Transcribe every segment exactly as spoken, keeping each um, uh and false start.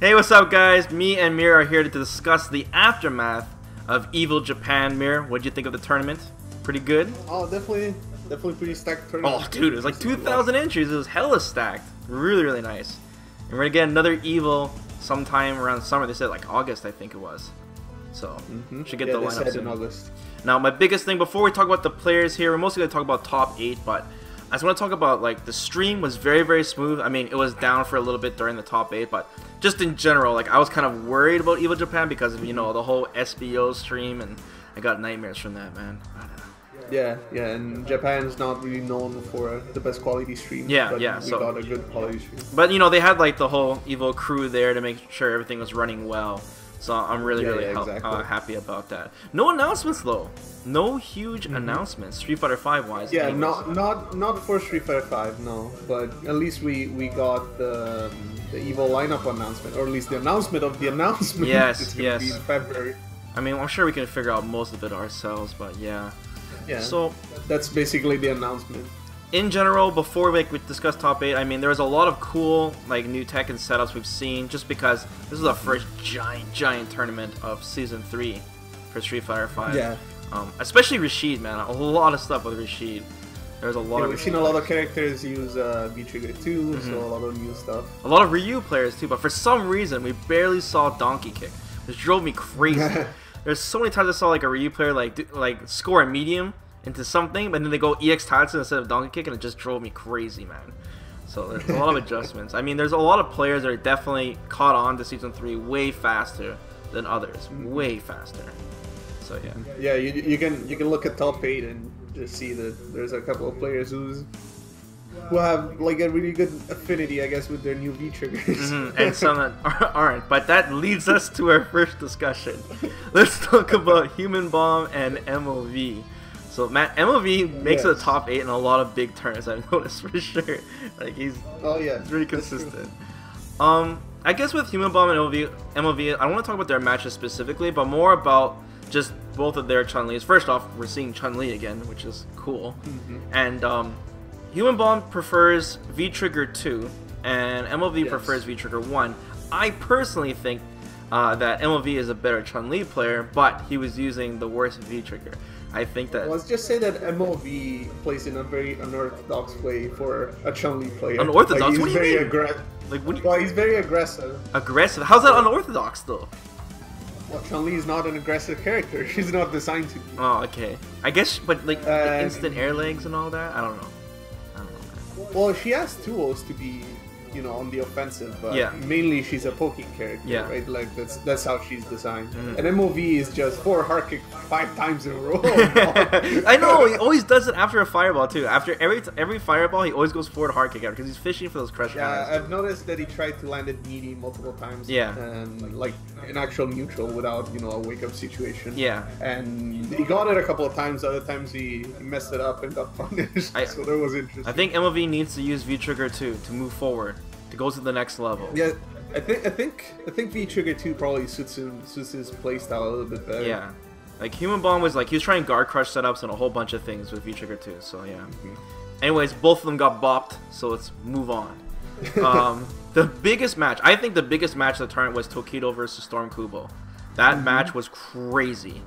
Hey, what's up guys? Me and Mir are here to discuss the aftermath of Evil Japan. Mir, what'd you think of the tournament? Pretty good? Oh, definitely, definitely pretty stacked tournament. Oh dude, it was like two thousand entries, it was hella stacked. Really, really nice. And we're gonna get another Evil sometime around summer. They said like August, I think it was. So, mm-hmm. should get yeah, the lineup soon. In August. Now, my biggest thing, before we talk about the players here, we're mostly gonna talk about top eight, but I just want to talk about, like, the stream was very, very smooth. I mean, it was down for a little bit during the top eight, but just in general, like, I was kind of worried about Evil Japan because of, you know, the whole S B O stream, and I got nightmares from that, man. Yeah, yeah, and Japan's not really known for the best quality stream. Yeah, but yeah. We so, got a good quality stream. But, you know, they had, like, the whole Evil crew there to make sure everything was running well. So I'm really, yeah, really yeah, exactly. uh, happy about that. No announcements though. No huge mm-hmm. announcements. Street Fighter five wise. Yeah, not not not for Street Fighter five, no. But at least we we got the the Evil lineup announcement, or at least the announcement of the announcement. Yes, it's gonna yes. be in February. I mean, I'm sure we can figure out most of it ourselves, but yeah. Yeah. So that's basically the announcement. In general, before we, we discuss top eight, I mean, there was a lot of cool, like, new tech and setups we've seen, just because this is the first giant, giant tournament of Season three for Street Fighter five. Yeah. Um, especially Rashid, man. A lot of stuff with Rashid. There's a lot yeah, of... We've seen a lot of characters use uh, V Trigger two, mm-hmm. so a lot of new stuff. A lot of Ryu players, too, but for some reason, we barely saw Donkey Kick, which drove me crazy. There's so many times I saw, like, a Ryu player, like, like score a medium into something, but then they go E X Tatsu instead of Donkey Kick, and it just drove me crazy, man. So there's a lot of adjustments. I mean, there's a lot of players that are definitely caught on to Season three way faster than others. Way faster. So, yeah. Yeah, you, you can you can look at top eight and just see that there's a couple of players who's, who have, like, a really good affinity, I guess, with their new V-Triggers. Mm-hmm. And some that aren't. But that leads us to our first discussion. Let's talk about Human Bomb and M O V. So, Matt, M O V makes yes. it a top eight in a lot of big turns, I've noticed for sure. Like, he's oh, yeah. really consistent. Um, I guess with Human Bomb and M O V, M O V, I don't want to talk about their matches specifically, but more about just both of their Chun-Lis. First off, we're seeing Chun-Li again, which is cool. Mm-hmm. And um, Human Bomb prefers V Trigger two, and M O V yes. prefers V Trigger one. I personally think uh, that M O V is a better Chun-Li player, but he was using the worst V Trigger. I think that... Let's just say that M O V plays in a very unorthodox way for a Chun-Li player. Unorthodox? Like, what do you mean? Like, what do you... Well, he's very aggressive. Aggressive? How's that unorthodox, though? Well, Chun-Li is not an aggressive character. She's not designed to be. Oh, okay. I guess, but, like, uh, like, instant air legs and all that? I don't know. I don't know. Man. Well, she has tools to be, you know, on the offensive, but yeah. mainly she's a poking character, yeah. right? Like, that's that's how she's designed. Mm-hmm. And M O V is just four hard kick five times in a row. I know, he always does it after a fireball, too. After every every fireball, he always goes forward hard kick out because he's fishing for those crush counters. Yeah, I've noticed that he tried to land at meaty multiple times. Yeah. And, like, an actual neutral without, you know, a wake-up situation. Yeah. And he got it a couple of times. Other times he messed it up and got punished. I, so that was interesting. I think M O V needs to use V Trigger two to move forward. To go to the next level. Yeah, I think I think I think V Trigger two probably suits him, suits his playstyle a little bit better. Yeah, like Human Bomb was like he was trying guard crush setups and a whole bunch of things with V Trigger two. So yeah. Mm-hmm. Anyways, both of them got bopped. So let's move on. Um, the biggest match, I think the biggest match of the tournament was Tokido versus Storm Kubo. That mm-hmm. match was crazy.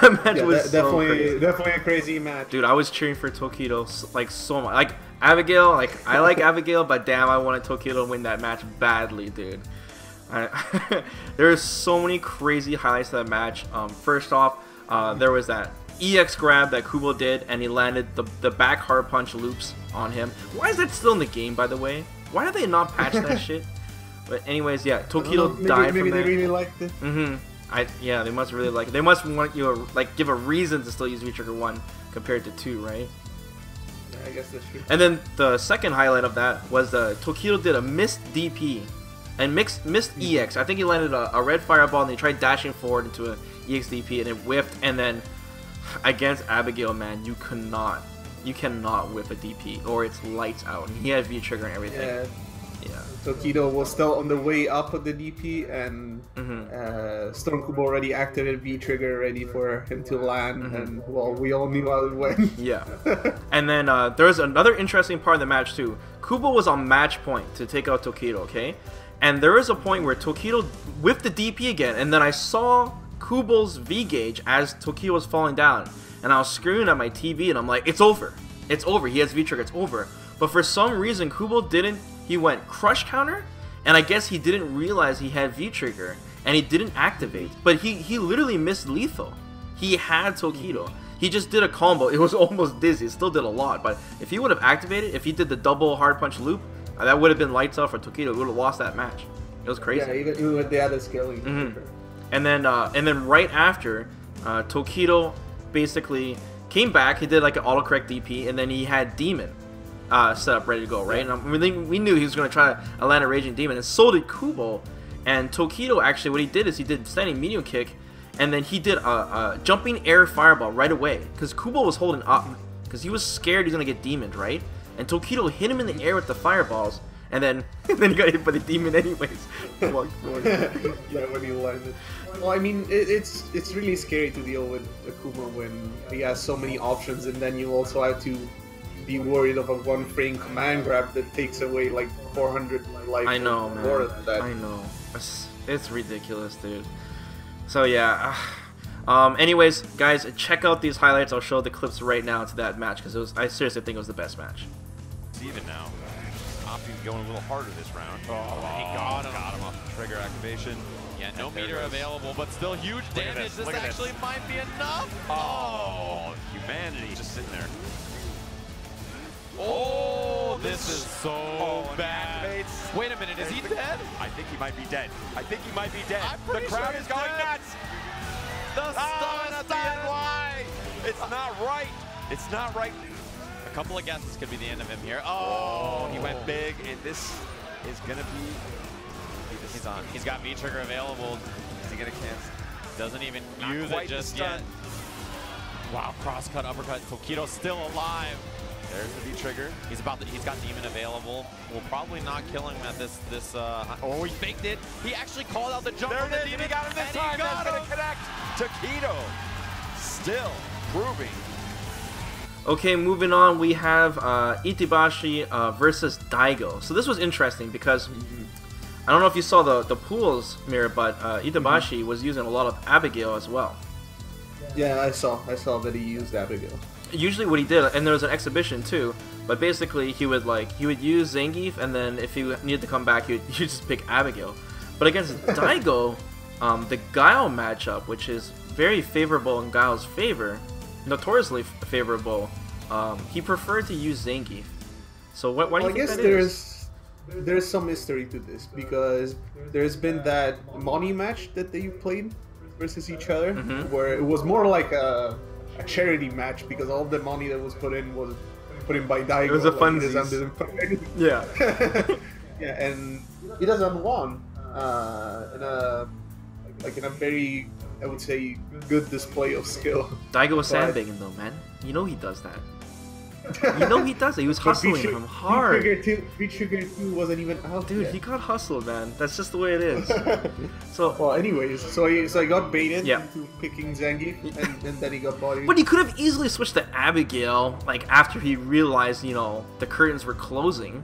That match yeah, was that, so definitely crazy. definitely a crazy match. Dude, I was cheering for Tokido like so much. Like Abigail, like I like Abigail, but damn, I wanted Tokido to win that match badly, dude. I, there are so many crazy highlights to that match. Um, first off, uh, there was that E X grab that Kubo did, and he landed the the back hard punch loops on him. Why is that still in the game, by the way? Why have they not patched that shit? But anyways, yeah, Tokido maybe, died maybe from that. Maybe they really liked it. Mm-hmm. I, yeah, they must really like it. They must want you to, like, give a reason to still use V Trigger one compared to two, right? Yeah, I guess that's true. And then the second highlight of that was uh, Tokido did a missed D P and mixed, missed yeah. E X. I think he landed a, a red fireball and he tried dashing forward into an E X D P and it whiffed. And then against Abigail, man, you cannot, you cannot whip a D P or it's lights out. And he had V Trigger and everything. Yeah. Yeah. Tokido was still on the way up of the D P, and mm-hmm. uh, Storm Kubo already activated V Trigger ready for him to land, mm-hmm. and well, we all knew how it went. Yeah. And then uh, there was another interesting part of the match too. Kubo was on match point to take out Tokido, okay? and there is a point where Tokido with the D P again, and then I saw Kubo's V-Gauge as Tokido was falling down, and I was screaming at my T V, and I'm like, it's over, it's over, he has V-Trigger, it's over. But for some reason, Kubo didn't, he went crush counter, and I guess he didn't realize he had V-Trigger, and he didn't activate, but he, he literally missed lethal. He had Tokido. He just did a combo, it was almost dizzy, it still did a lot, but if he would have activated, if he did the double hard punch loop, that would have been lights out for Tokido, we would have lost that match. It was crazy. Yeah, even, even with the other skill. Mm-hmm. And then uh, and then right after, uh, Tokido basically came back, he did like an autocorrect D P, and then he had Demon uh, set up ready to go, right? Yeah. And we, we knew he was going to try to land a Raging Demon, and so did Kubo, and Tokido actually, what he did is he did standing medium kick, and then he did a, a jumping air fireball right away, because Kubo was holding up, because he was scared he was going to get demoned, right? And Tokido hit him in the air with the fireballs, and then and then he got hit by the demon anyways. Well, I mean, it, it's it's really scary to deal with Akuma when he has so many options, and then you also have to be worried of a one frame command grab that takes away like four hundred life. I know, man. More than that. I know. It's, it's ridiculous, dude. So yeah. Um, anyways, guys, check out these highlights. I'll show the clips right now to that match because it was. I seriously think it was the best match. It's even now. Opting going a little harder this round. Oh, he got him. Got him off the trigger activation. Yeah, no meter available, but still huge damage. This actually might be enough. Oh, humanity just sitting there. Oh, this is so bad. Wait a minute, is he dead? I think he might be dead. I think he might be dead. The crowd is going nuts. The stun at the N Y. It's not right. It's not right. A couple of guesses could be the end of him here. Oh, he went big, and this is gonna be. This he's on. He's got V-Trigger available. Is he gonna cancel? Doesn't even Not use it just yet. Wow, cross cut, uppercut. Tokido's still alive. There's the V-Trigger. He's about. The, he's got Demon available. We'll probably not kill him at this. This. Uh, oh, he faked it. He actually called out the jump. There it is. He got him this time. He got him. Connect. Tokido still proving. Okay, moving on, we have uh, Itabashi uh, versus Daigo. So this was interesting because, mm-hmm. I don't know if you saw the, the pools, Mirror, but uh, Itabashi mm-hmm. was using a lot of Abigail as well. Yeah, I saw. I saw that he used Abigail. Usually what he did, and there was an exhibition too, but basically he would like he would use Zangief, and then if he needed to come back, he would he'd just pick Abigail. But against Daigo, um, the Guile matchup, which is very favorable in Guile's favor, notoriously favorable, um, he preferred to use Zangief. So what? Why do well, you I think guess that there's is? there's some mystery to this because there's been that Moni match that they played versus each other, mm-hmm. where it was more like a, a charity match because all the money that was put in was put in by Daigo. It was a funsies. Like, yeah. Yeah, and he doesn't won uh, in a like in a very. I would say good display of skill. Daigo was sandbagging though, man. You know he does that. You know he does it. He was hustling him hard. V-Trigger two wasn't even out. Dude, yet. He got hustled, man. That's just the way it is. So, well, anyways, so I, so I got baited yeah. into picking Zangief, and, and then he got bodied. But he could have easily switched to Abigail, like after he realized, you know, the curtains were closing.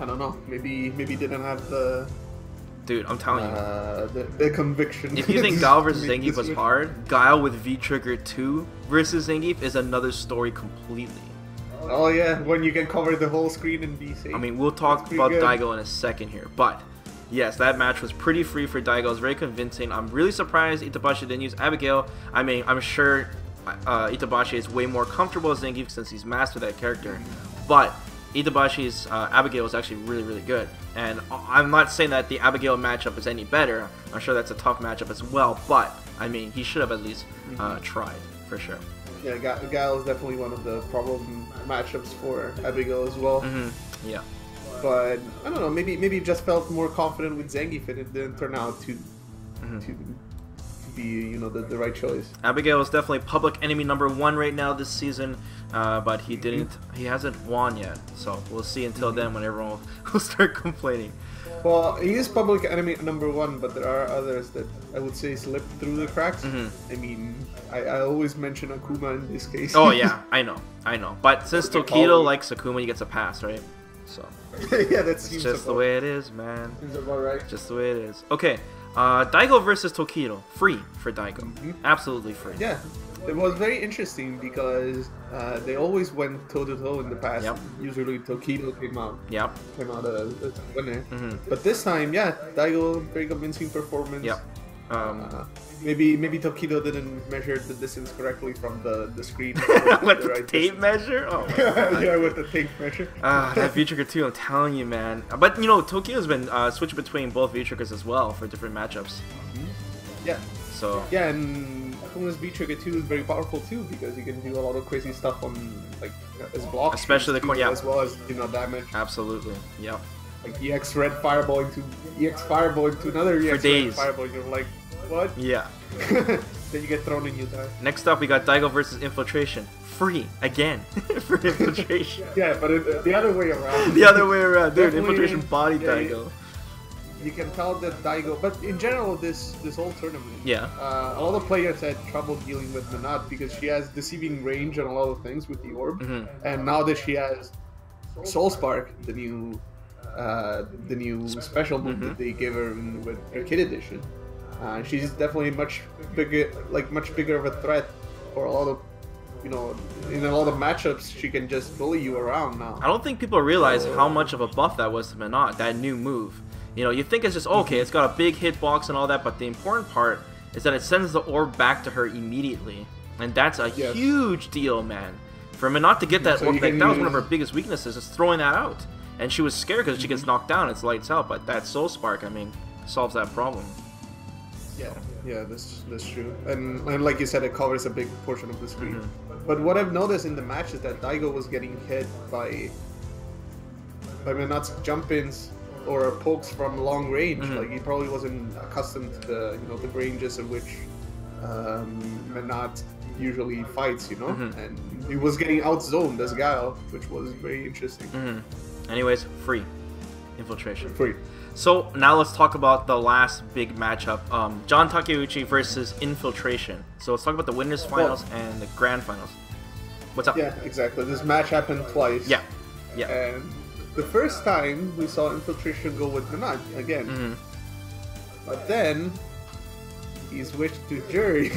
I don't know. Maybe, maybe he didn't have the. Dude, I'm telling you. Uh, the, the conviction. If you think Guile versus Zangief was hard, Guile with V-Trigger two versus Zangief is another story completely. Oh yeah, when you can cover the whole screen and be safe. I mean, we'll talk about good. Daigo in a second here, but yes, that match was pretty free for Daigo. It was very convincing. I'm really surprised Itabashi didn't use Abigail. I mean, I'm sure uh, Itabashi is way more comfortable with Zangief since he's mastered that character, but Itabashi's uh, Abigail was actually really, really good. And I'm not saying that the Abigail matchup is any better. I'm sure that's a tough matchup as well, but, I mean, he should have at least mm-hmm. uh, tried, for sure. Yeah, Guile is definitely one of the problem matchups for Abigail as well. Mm-hmm. Yeah. But, I don't know, maybe maybe just felt more confident with Zangief and it didn't turn out to, mm-hmm. to be, you know, the, the right choice. Abigail is definitely public enemy number one right now this season. Uh, but he didn't. He hasn't won yet, so we'll see until then when everyone will, will start complaining. Well, he is public enemy number one, but there are others that I would say slip through the cracks. Mm-hmm. I mean, I, I always mention Akuma in this case. Oh yeah, I know, I know. But since Tokido likes Akuma, he gets a pass, right? So yeah, that seems just about, the way it is, man. Seems about right. Just the way it is. Okay, uh, Daigo versus Tokido, free for Daigo, mm-hmm. absolutely free. Yeah, it was very interesting because uh, they always went toe to toe in the past. Yep. Usually Tokido came out. Yep. Came out as a winner. Mm-hmm. But this time, yeah, Daigo, very convincing performance. Yep. Um, uh, maybe maybe Tokido didn't measure the distance correctly from the, the screen. With the, the right tape distance. measure? Oh, yeah, with the tape measure. Ah, uh, that V-Trigger two, I'm telling you, man. But, you know, Tokido's been uh, switching between both V-Triggers as well for different matchups. Mm-hmm. Yeah. So. Yeah, and Akuma's V-Trigger two is very powerful, too, because you can do a lot of crazy stuff on, like, his block. Especially the corner, yeah. As well as, you know, damage. Absolutely, yeah. Like E X red fireball into E X fireball into another E X red fireball, you're like, what? Yeah. Then you get thrown and you die. Next up, we got Daigo versus Infiltration. Free again for Infiltration. Yeah, but it, the other way around. The other way around, dude. Infiltration body yeah, Daigo. You can tell that Daigo, but in general, this this whole tournament, yeah, uh, a lot of players had trouble dealing with Menat because she has deceiving range and a lot of things with the orb, mm-hmm. and now that she has Soul Spark, the new. Uh, the new special move mm-hmm. that they gave her in, with her kid edition. Uh, she's definitely much bigger, like much bigger of a threat for a lot of, you know, in a lot of matchups. She can just bully you around now. I don't think people realize so, how much of a buff that was to Menat, that new move. You know, you think it's just okay, it's got a big hitbox and all that, but the important part is that it sends the orb back to her immediately, and that's a yes. huge deal, man. For Menat to get that so orb back, that was one of her biggest weaknesses, is throwing that out. And she was scared because she gets knocked down, it's lights out, but that Soul Spark, I mean, solves that problem. Yeah, yeah, that's, that's true. And, and like you said, it covers a big portion of the screen. Mm-hmm. But what I've noticed in the match is that Daigo was getting hit by, by Menat's jump-ins or pokes from long range. Mm-hmm. Like, he probably wasn't accustomed to the, you know, the ranges in which um, Menat usually fights, you know? Mm-hmm. And he was getting out-zoned as Guile, which was very interesting. Mm-hmm. Anyways, free. Infiltration. Free. So now let's talk about the last big matchup. Um, John Takeuchi versus Infiltration. So let's talk about the winners finals well, and the grand finals. What's up? Yeah, exactly. This match happened twice. Yeah. Yeah. And the first time we saw Infiltration go with Menat again. Mm-hmm. But then he switched to Juri.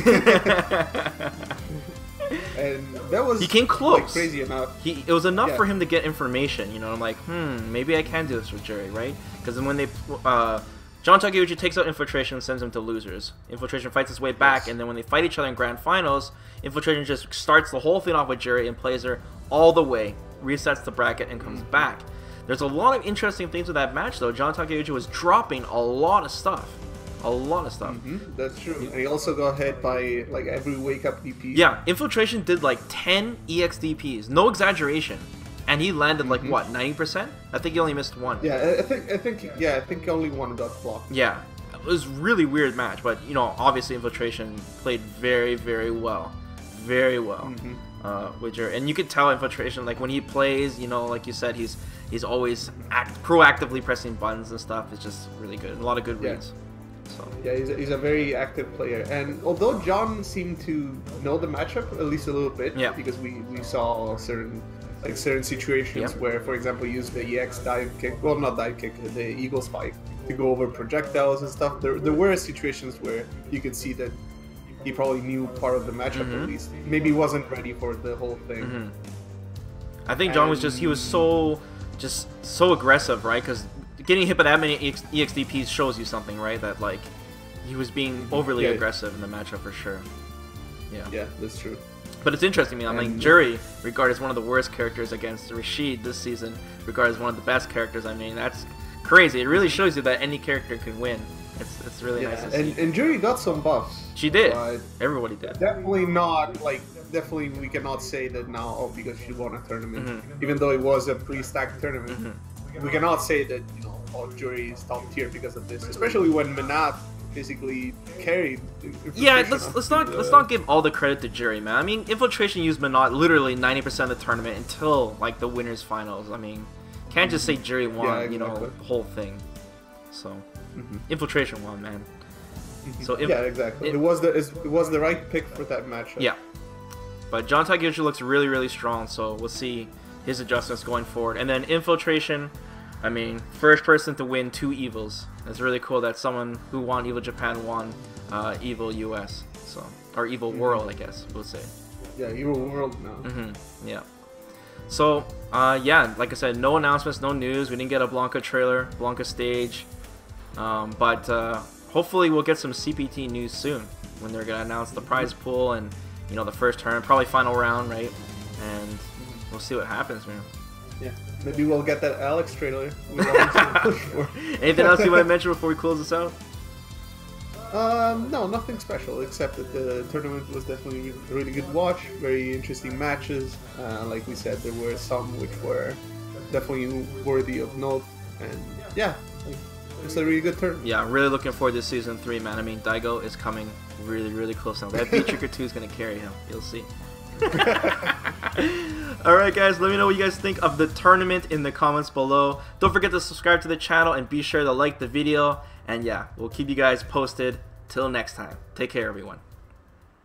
And that was he came close. Like, crazy enough. He it was enough yeah. for him to get information. You know, I'm like, hmm, maybe I can do this with Juri, right? Because then when they, uh, John Takeuchi takes out Infiltration and sends him to losers. Infiltration fights his way back, yes. and then when they fight each other in grand finals, Infiltration just starts the whole thing off with Juri and plays her all the way, resets the bracket, and comes mm-hmm. back. There's a lot of interesting things with that match, though. John Takeuchi was dropping a lot of stuff. A lot of stuff. Mm-hmm. That's true. And he also got hit by like every wake up D P. Yeah, Infiltration did like ten E X D Ps, no exaggeration, and he landed like mm-hmm. what ninety percent. I think he only missed one. Yeah, I think I think yeah, I think only one got blocked. Yeah, it was a really weird match, but you know, obviously Infiltration played very very well, very well. Mm-hmm. Uh, with Juri, and you could tell Infiltration, like when he plays, you know, like you said, he's he's always act proactively pressing buttons and stuff. It's just really good. A lot of good reads. Yeah. So. Yeah, he's a, he's a very active player, and although John seemed to know the matchup at least a little bit, yeah. because we, we saw certain like certain situations yeah. where, for example, he used the E X dive kick, well not dive kick, the eagle spike to go over projectiles and stuff. There there were situations where you could see that he probably knew part of the matchup mm-hmm. at least. Maybe he wasn't ready for the whole thing. Mm-hmm. I think John and... was just he was so just so aggressive, right? Because getting hit by that many E X D Ps shows you something, right? That, like, he was being overly yeah. aggressive in the matchup for sure. Yeah. Yeah, that's true. But it's interesting, man. I'm and... like, Juri, regarded as one of the worst characters against Rashid this season, regarded as one of the best characters. I mean, that's crazy. It really shows you that any character can win. It's, it's really yeah. nice to and, see. And Juri got some buffs. She did. Uh, Everybody did. Definitely not, like, definitely we cannot say that now, oh, because she won a tournament. Mm-hmm. Even though it was a pre-stacked tournament, mm-hmm. we cannot say that, you know, oh, Juri is top tier because of this, especially when Menat basically carried. Yeah, let's let's not the... let's not give all the credit to Juri, man. I mean, Infiltration used Menat literally ninety percent of the tournament until like the winners finals. I mean, can't just say Juri won, yeah, exactly. you know, the whole thing. So, mm-hmm. Infiltration won, man. Mm-hmm. So if, yeah, exactly. It, it was the it was the right pick for that matchup. Yeah, but John Takeuchi looks really really strong, so we'll see. his adjustments going forward. And then Infiltration, I mean, first person to win two Evils. That's really cool that someone who won Evil Japan won uh, Evil U S, so, or Evil mm-hmm. World, I guess we'll say. Yeah, Evil World now. Mm-hmm. Yeah. So, uh, yeah, like I said, no announcements, no news. We didn't get a Blanca trailer, Blanca stage, um, but uh, hopefully we'll get some C P T news soon when they're gonna announce the prize pool and, you know, the first turn, probably final round, right? And we'll see what happens, man. Yeah, maybe we'll get that Alex trailer. Anything else you want to mention before we close this out? Um, no, nothing special except that the tournament was definitely a really good watch, very interesting matches. Uh, like we said, there were some which were definitely worthy of note, and yeah, it's a really good tournament. Yeah, I'm really looking forward to season three, man. I mean, Daigo is coming really, really close now. That V-Trigger two is going to carry him. You'll see. Alright guys, let me know what you guys think of the tournament in the comments below. Don't forget to subscribe to the channel and be sure to like the video. And yeah, we'll keep you guys posted. Till next time, take care everyone.